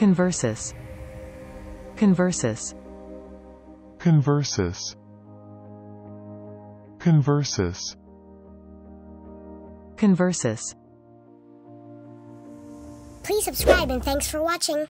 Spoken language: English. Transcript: Conversus. Conversus. Conversus. Conversus. Conversus. Please subscribe and thanks for watching.